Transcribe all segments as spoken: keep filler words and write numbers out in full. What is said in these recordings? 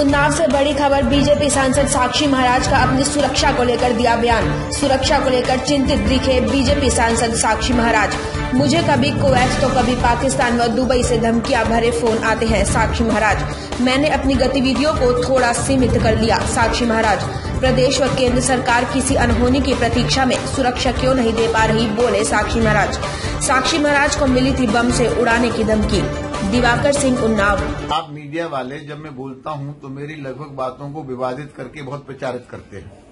उन्नाव से बड़ी खबर, बीजेपी सांसद साक्षी महाराज का अपनी सुरक्षा को लेकर दिया बयान। सुरक्षा को लेकर चिंतित दिखे बीजेपी सांसद साक्षी महाराज। मुझे कभी कुवैत तो कभी पाकिस्तान व दुबई से धमकियां भरे फोन आते हैं। साक्षी महाराज, मैंने अपनी गतिविधियों को थोड़ा सीमित कर लिया। साक्षी महाराज, प्रदेश व केंद्र सरकार किसी अनहोनी की प्रतीक्षा में सुरक्षा क्यों नहीं दे पा रही, बोले साक्षी महाराज। साक्षी महाराज को मिली थी बम से उड़ाने की धमकी। दिवाकर सिंह, उन्नाव। आप मीडिया वाले जब मैं बोलता हूं तो मेरी लगभग बातों को विवादित करके बहुत प्रचारित करते हैं,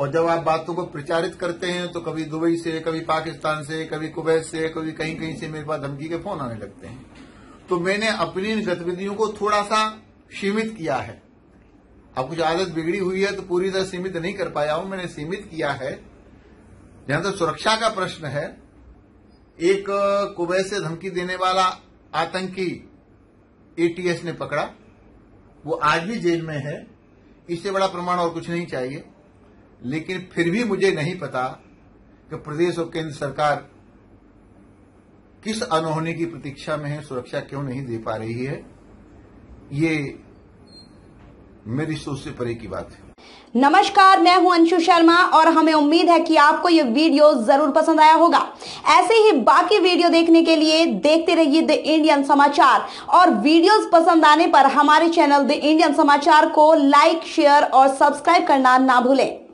और जब आप बातों को प्रचारित करते हैं तो कभी दुबई से, कभी पाकिस्तान से, कभी कुवैत से, कभी कहीं कहीं से मेरे पास धमकी के फोन आने लगते हैं। तो मैंने अपनी इन गतिविधियों को थोड़ा सा सीमित किया है। अब कुछ आदत बिगड़ी हुई है तो पूरी तरह सीमित नहीं कर पाया हूं, मैंने सीमित किया है। जहां तक सुरक्षा का प्रश्न है, एक कुवैत से धमकी देने वाला आतंकी एटीएस ने पकड़ा, वो आज भी जेल में है। इससे बड़ा प्रमाण और कुछ नहीं चाहिए। लेकिन फिर भी मुझे नहीं पता कि प्रदेश और केंद्र सरकार किस अनहोनी की प्रतीक्षा में है, सुरक्षा क्यों नहीं दे पा रही है। ये मेरी सोच से परे की बात है। नमस्कार, मैं हूं अंशु शर्मा और हमें उम्मीद है कि आपको ये वीडियो जरूर पसंद आया होगा। ऐसे ही बाकी वीडियो देखने के लिए देखते रहिए द इंडियन समाचार, और वीडियोस पसंद आने पर हमारे चैनल द इंडियन समाचार को लाइक, शेयर और सब्सक्राइब करना ना भूलें।